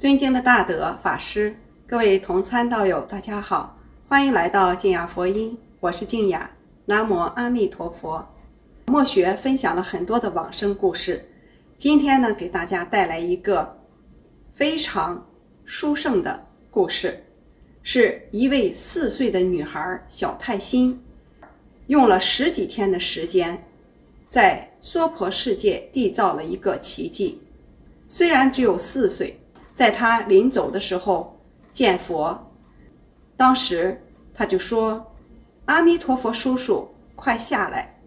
尊敬的大德法师，各位同参道友，大家好，欢迎来到静雅佛音，我是静雅。南无阿弥陀佛。墨学分享了很多的往生故事，今天呢，给大家带来一个非常殊胜的故事，是一位4岁的女孩小泰心，用了10几天的时间，在娑婆世界缔造了一个奇迹。虽然只有4岁，在她临走的时候见佛，当时她就说：“阿弥陀佛，叔叔快下来，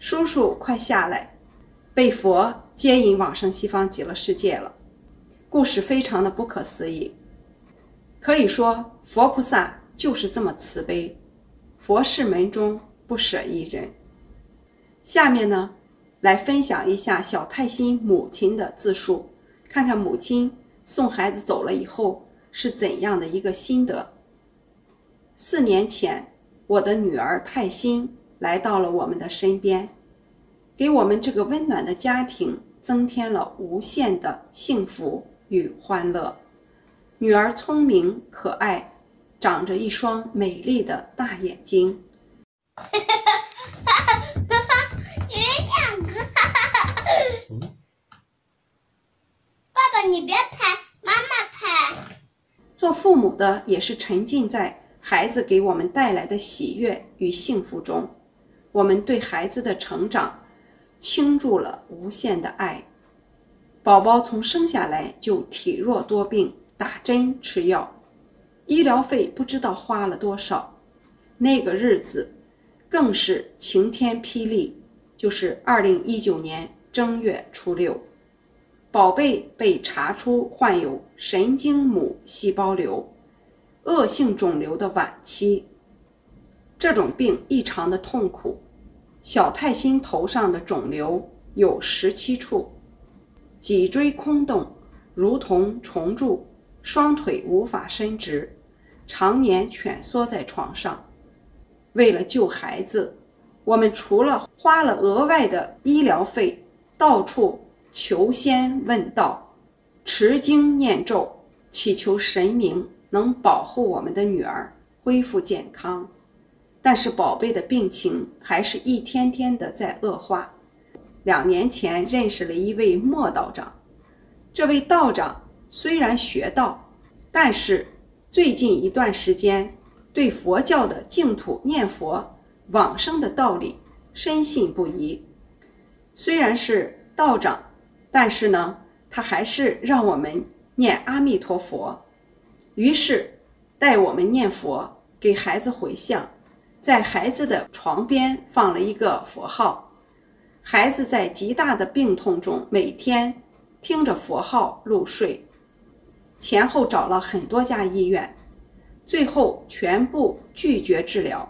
叔叔快下来。”被佛接引往生西方极乐世界了。故事非常的不可思议，可以说佛菩萨就是这么慈悲，佛事门中不舍一人。下面呢，来分享一下小泰心母亲的自述，看看母亲送孩子走了以后是怎样的一个心得。4年前，我的女儿泰心来到了我们的身边，给我们这个温暖的家庭增添了无限的幸福与欢乐。女儿聪明可爱，长着一双美丽的大眼睛。爸爸，你别拍，妈妈拍。做父母的也是沉浸在孩子给我们带来的喜悦与幸福中，我们对孩子的成长倾注了无限的爱。宝宝从生下来就体弱多病，打针吃药，医疗费不知道花了多少。那个日子更是晴天霹雳，就是2019年正月初6，宝贝被查出患有神经母细胞瘤，恶性肿瘤的晚期。这种病异常的痛苦，小泰心头上的肿瘤有17处，脊椎空洞如同虫蛀，双腿无法伸直，常年蜷缩在床上。为了救孩子，我们除了花了额外的医疗费，到处求仙问道，持经念咒，祈求神明能保护我们的女儿恢复健康。但是宝贝的病情还是一天天的在恶化。2年前认识了一位莫道长，这位道长虽然学道，但是最近一段时间对佛教的净土念佛往生的道理深信不疑。虽然是道长，但是呢，他还是让我们念阿弥陀佛。于是带我们念佛，给孩子回向，在孩子的床边放了一个佛号。孩子在极大的病痛中，每天听着佛号入睡，前后找了很多家医院，最后全部拒绝治疗，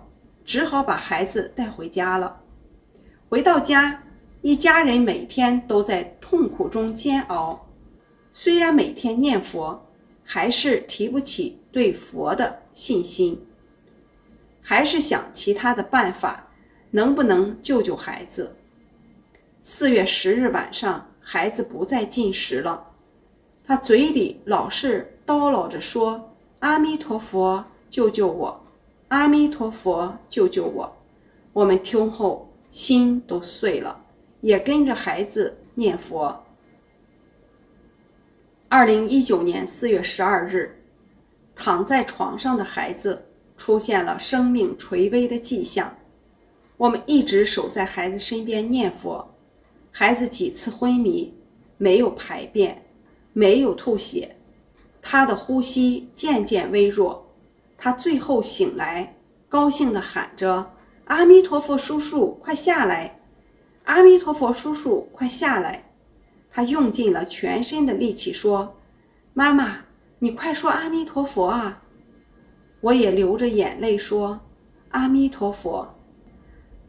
只好把孩子带回家了。回到家，一家人每天都在痛苦中煎熬，虽然每天念佛，还是提不起对佛的信心，还是想其他的办法，能不能救救孩子。4月10日晚上，孩子不再进食了，他嘴里老是叨唠着说：“阿弥陀佛，救救我！阿弥陀佛，救救我！”我们听后心都碎了，也跟着孩子念佛。2019年4月12日，躺在床上的孩子出现了生命垂危的迹象。我们一直守在孩子身边念佛，孩子几次昏迷，没有排便，没有吐血，他的呼吸渐渐微弱。他最后醒来，高兴地喊着：“阿弥陀佛，叔叔快下来！阿弥陀佛，叔叔快下来！”他用尽了全身的力气说：“妈妈，你快说阿弥陀佛啊！”我也流着眼泪说：“阿弥陀佛。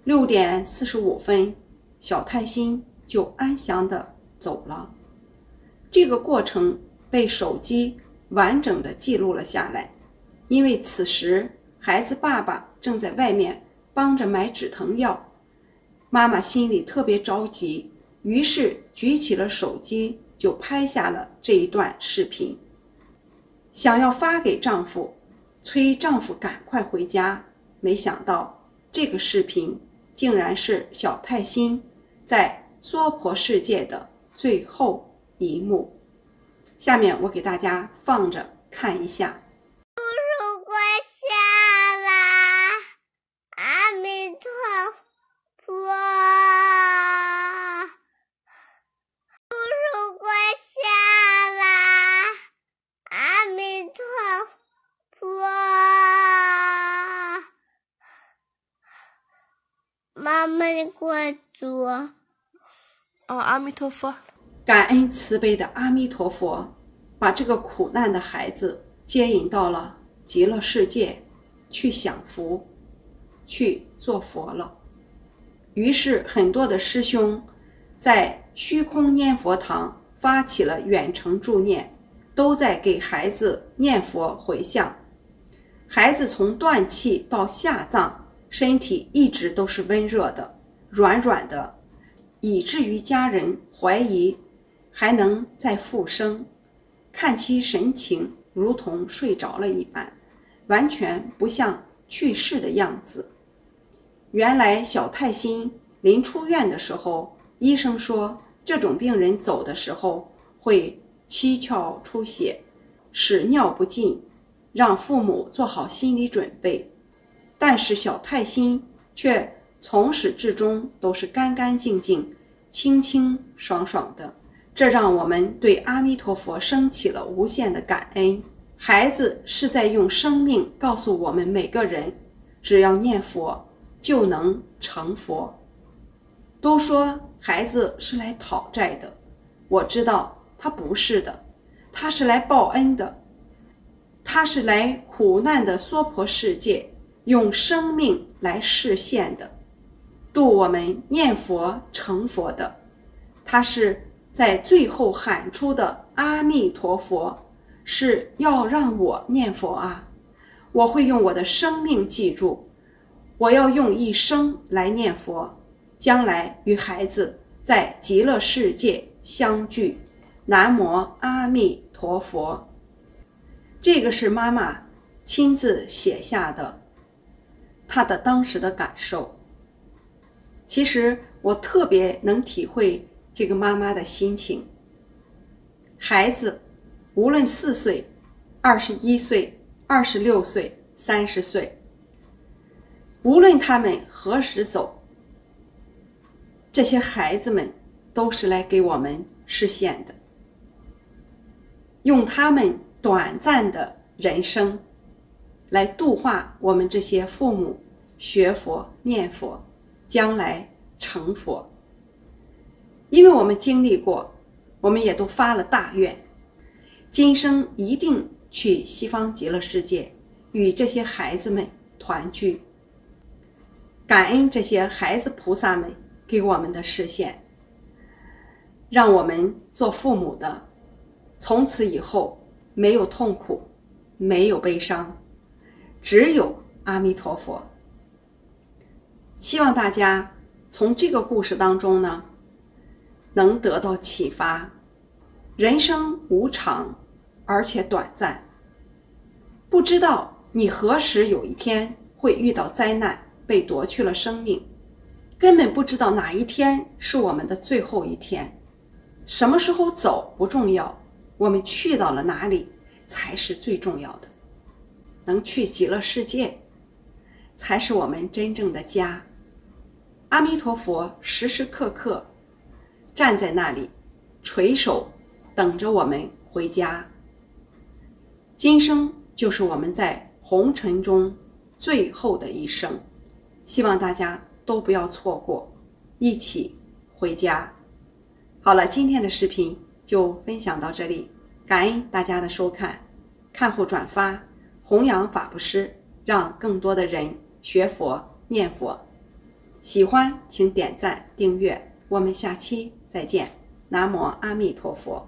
”6点45分，小泰心就安详地走了。这个过程被手机完整地记录了下来，因为此时孩子爸爸正在外面帮着买止疼药，妈妈心里特别着急，于是举起了手机，就拍下了这一段视频。想要发给丈夫，催丈夫赶快回家。没想到这个视频竟然是小泰新在娑婆世界的最后一幕。下面我给大家放着看一下。 妈妈的贵族，阿弥陀佛，感恩慈悲的阿弥陀佛，把这个苦难的孩子接引到了极乐世界，去享福，去做佛了。于是，很多的师兄在虚空念佛堂发起了远程助念，都在给孩子念佛回向。孩子从断气到下葬。 身体一直都是温热的、软软的，以至于家人怀疑还能再复生。看其神情，如同睡着了一般，完全不像去世的样子。原来小泰新临出院的时候，医生说这种病人走的时候会七窍出血、屎尿不尽，让父母做好心理准备。 但是小泰新却从始至终都是干干净净、清清爽爽的，这让我们对阿弥陀佛升起了无限的感恩。孩子是在用生命告诉我们每个人，只要念佛就能成佛。都说孩子是来讨债的，我知道他不是的，他是来报恩的，他是来苦难的娑婆世界。 用生命来实现的，度我们念佛成佛的，他是在最后喊出的阿弥陀佛，是要让我念佛啊！我会用我的生命记住，我要用一生来念佛，将来与孩子在极乐世界相聚。南无阿弥陀佛。这个是妈妈亲自写下的。 他的当时的感受，其实我特别能体会这个妈妈的心情。孩子，无论4岁、21岁、26岁、30岁，无论他们何时走，这些孩子们都是来给我们实现的，用他们短暂的人生。 来度化我们这些父母学佛念佛，将来成佛。因为我们经历过，我们也都发了大愿，今生一定去西方极乐世界与这些孩子们团聚，感恩这些孩子菩萨们给我们的示现，让我们做父母的，从此以后没有痛苦，没有悲伤。 只有阿弥陀佛。希望大家从这个故事当中呢，能得到启发。人生无常，而且短暂，不知道你何时有一天会遇到灾难，被夺去了生命，根本不知道哪一天是我们的最后一天。什么时候走不重要，我们去到了哪里才是最重要的。 能去极乐世界，才是我们真正的家。阿弥陀佛时时刻刻站在那里，垂手等着我们回家。今生就是我们在红尘中最后的一生，希望大家都不要错过，一起回家。好了，今天的视频就分享到这里，感恩大家的收看，看后转发。 弘扬法布施，让更多的人学佛念佛。喜欢请点赞订阅，我们下期再见。南无阿弥陀佛。